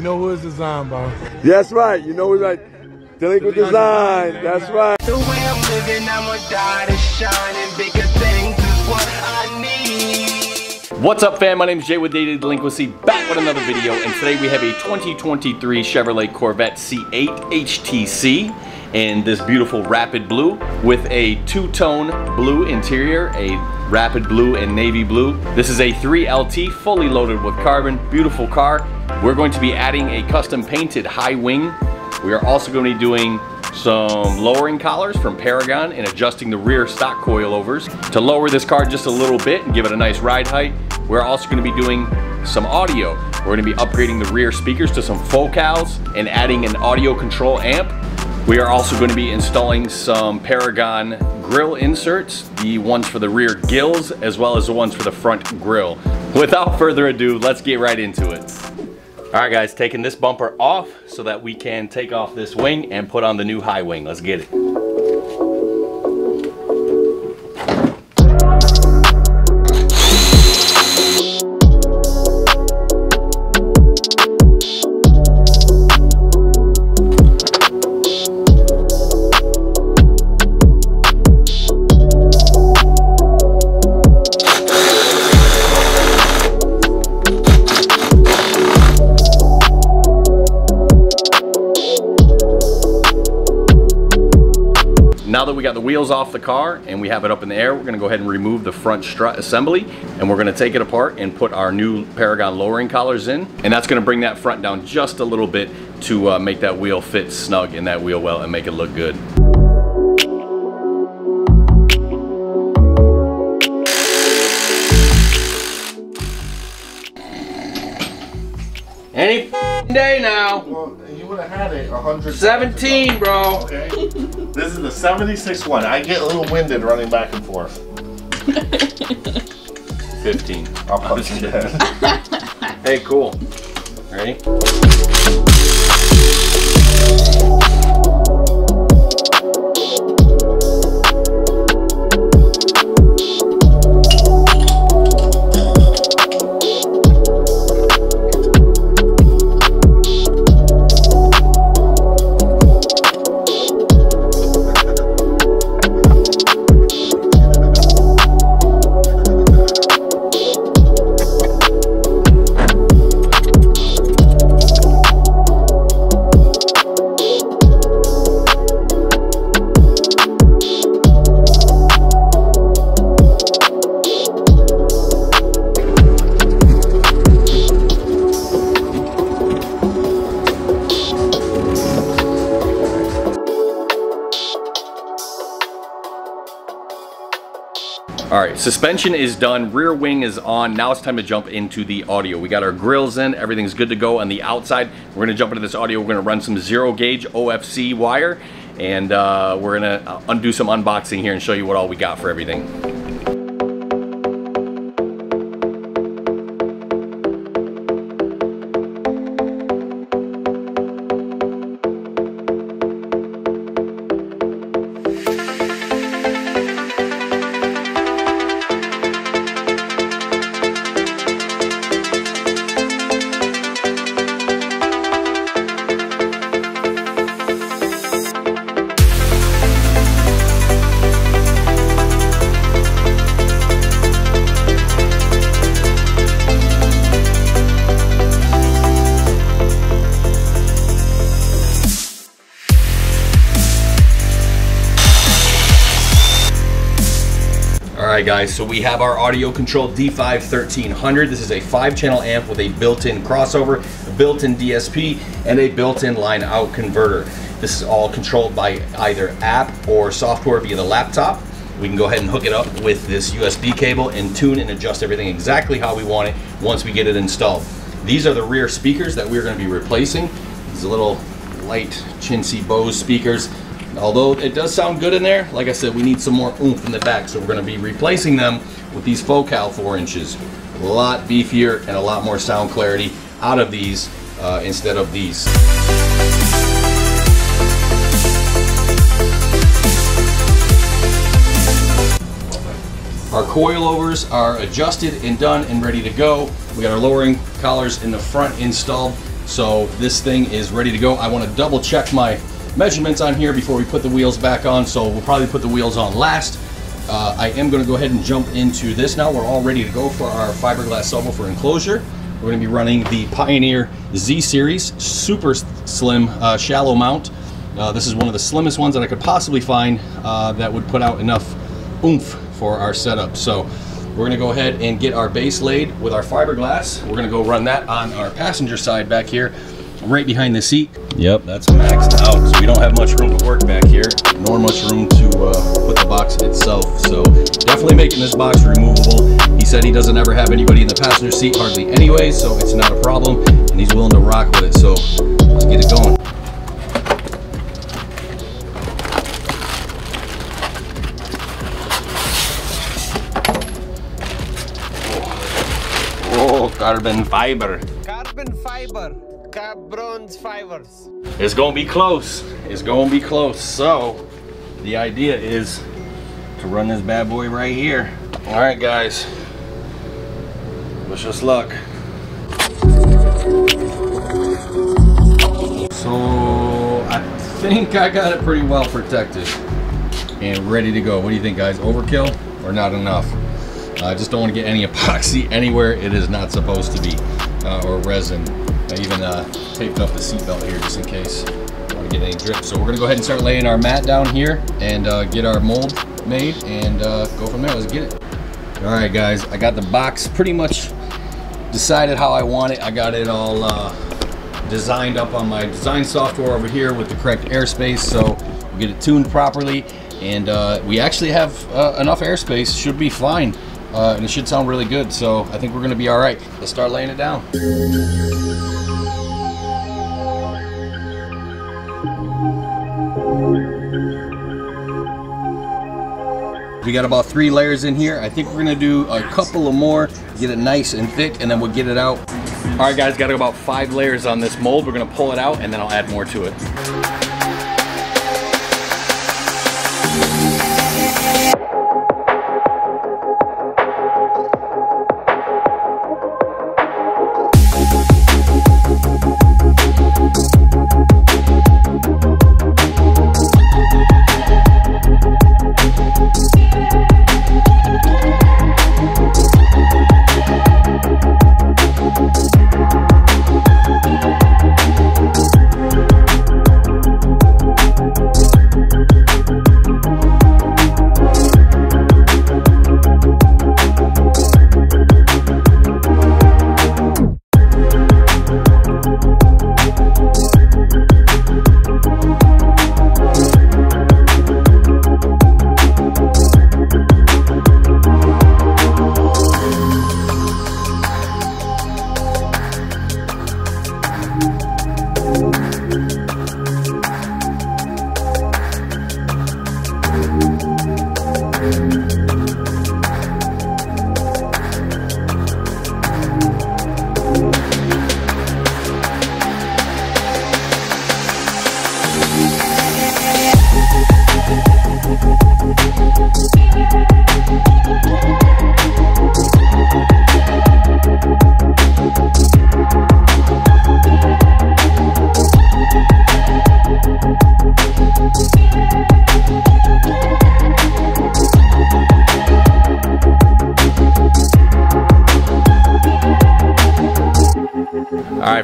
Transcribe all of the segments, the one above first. You know who it's designed by. That's right. You know who's like Delinquent Design. That's right. The way I'm living, I'ma die to shine, and bigger things is what I need. What's up, fam? My name is Jay with Daily Delinquency, back with another video, and today we have a 2023 Chevrolet Corvette C8 HTC. In this beautiful rapid blue with a two-tone blue interior, a rapid blue and navy blue. This is a 3LT fully loaded with carbon, beautiful car. We're going to be adding a custom painted high wing. We are also going to be doing some lowering collars from Paragon and adjusting the rear stock coilovers to lower this car just a little bit and give it a nice ride height. We're also going to be doing some audio. We're going to be upgrading the rear speakers to some Focals and adding an Audio Control amp. We are also going to be installing some Paragon grill inserts, the ones for the rear grills as well as the ones for the front grille. Without further ado, let's get right into it. All right guys, taking this bumper off so that we can take off this wing and put on the new high wing. Let's get it. Now that we got the wheels off the car and we have it up in the air, we're going to go ahead and remove the front strut assembly, and we're going to take it apart and put our new Paragon lowering collars in, and that's going to bring that front down just a little bit to make that wheel fit snug in that wheel well and make it look good. Any day now. Well, you would have had it 117, bro. Okay. This is the 76 one. I get a little winded running back and forth. 15. I'll punch you dead. Hey, cool. Ready? All right, suspension is done, rear wing is on. Now it's time to jump into the audio. We got our grills in, everything's good to go on the outside. We're gonna jump into this audio, we're gonna run some 0-gauge OFC wire, and we're gonna undo some unboxing here and show you what all we got for everything. Alright guys, so we have our Audio Control D5 1300. This is a 5-channel amp with a built-in crossover, a built-in DSP, and a built-in line-out converter. This is all controlled by either app or software via the laptop. We can go ahead and hook it up with this USB cable and tune and adjust everything exactly how we want it once we get it installed. These are the rear speakers that we're going to be replacing. These little light, chintzy Bose speakers. Although it does sound good in there, like I said, we need some more oomph in the back, so we're going to be replacing them with these Focal 4 inches. A lot beefier and a lot more sound clarity out of these instead of these. Our coilovers are adjusted and done and ready to go. We got our lowering collars in the front installed. So this thing is ready to go. I want to double check my measurements on here before we put the wheels back on, so we'll probably put the wheels on last. I am going to go ahead and jump into this now. We're all ready to go for our fiberglass subwoofer enclosure. We're going to be running the Pioneer Z Series, super slim shallow mount. This is one of the slimmest ones that I could possibly find that would put out enough oomph for our setup. So we're going to go ahead and get our base laid with our fiberglass. We're going to go run that on our passenger side back here, right behind the seat. Yep, that's maxed out. So we don't have much room to work back here, nor much room to put the box in itself. So definitely making this box removable. He said he doesn't ever have anybody in the passenger seat hardly anyway, so it's not a problem, and he's willing to rock with it. So let's get it going. Oh, carbon fiber. Carbon fiber. Bronze fibers. It's gonna be close. It's gonna be close. So the idea is to run this bad boy right here. All right, guys. Wish us luck. So I think I got it pretty well protected and ready to go. What do you think, guys? Overkill or not enough? I just don't want to get any epoxy anywhere it is not supposed to be, or resin. I even taped up the seatbelt here just in case I want to get any drip. So we're going to go ahead and start laying our mat down here and get our mold made and go from there. Let's get it. All right, guys, I got the box pretty much decided how I want it. I got it all designed up on my design software over here with the correct airspace. So we'll get it tuned properly. And we actually have enough airspace. Should be fine. And it should sound really good. So I think we're going to be all right. Let's start laying it down. We got about 3 layers in here. I think we're gonna do a couple of more, get it nice and thick, and then we'll get it out. All right, guys, got about 5 layers on this mold. We're gonna pull it out, and then I'll add more to it.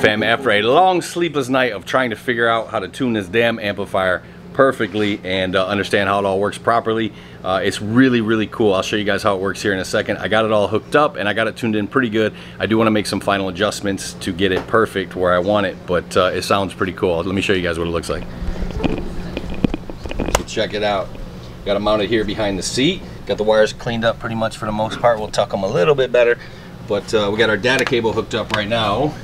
Fam, after a long sleepless night of trying to figure out how to tune this damn amplifier perfectly and understand how it all works properly, it's really cool. I'll show you guys how it works here in a second. I got it all hooked up and I got it tuned in pretty good. I do want to make some final adjustments to get it perfect where I want it, but it sounds pretty cool. Let me show you guys what it looks like. So check it out. Got it mounted here behind the seat. Got the wires cleaned up pretty much for the most part. We'll tuck them a little bit better, but we got our data cable hooked up right now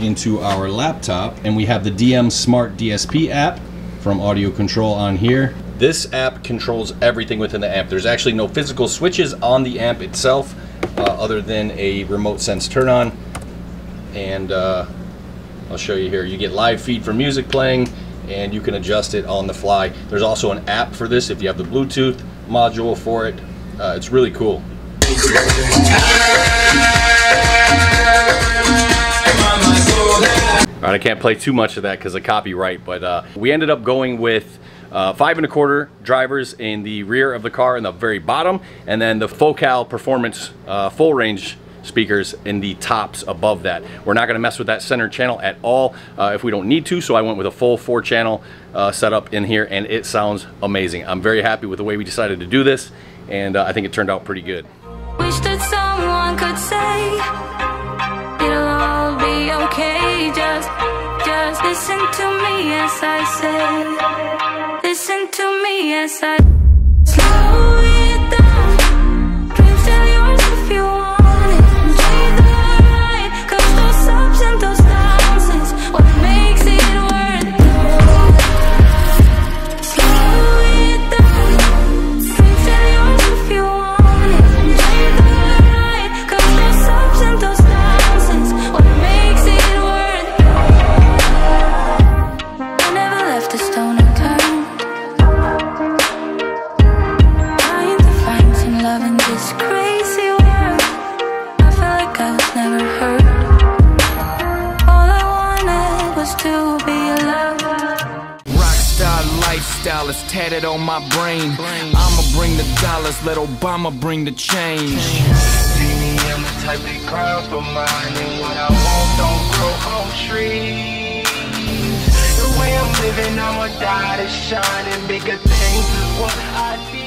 into our laptop, and we have the DM Smart DSP app from Audio Control on here. This app controls everything within the amp. There's actually no physical switches on the amp itself, other than a remote sense turn on. And I'll show you here. You get live feed for music playing, and you can adjust it on the fly. There's also an app for this if you have the Bluetooth module for it. It's really cool. All All right, I can't play too much of that because of copyright, but we ended up going with 5 1/4 drivers in the rear of the car in the very bottom, and then the Focal Performance full range speakers in the tops above that. We're not going to mess with that center channel at all if we don't need to, so I went with a full 4-channel setup in here, and it sounds amazing. I'm very happy with the way we decided to do this, and I think it turned out pretty good. Wish that someone could say it'll all be okay, just listen to me as I say, listen to me as I slow it down, dreams tell yours if you want. It's tatted on my brain. I'ma bring the dollars, let Obama bring the change. See me, I'm the type of crowd for mine, and what I want don't grow on trees. The way I'm living, I'ma die to shine, and bigger things is what I feel.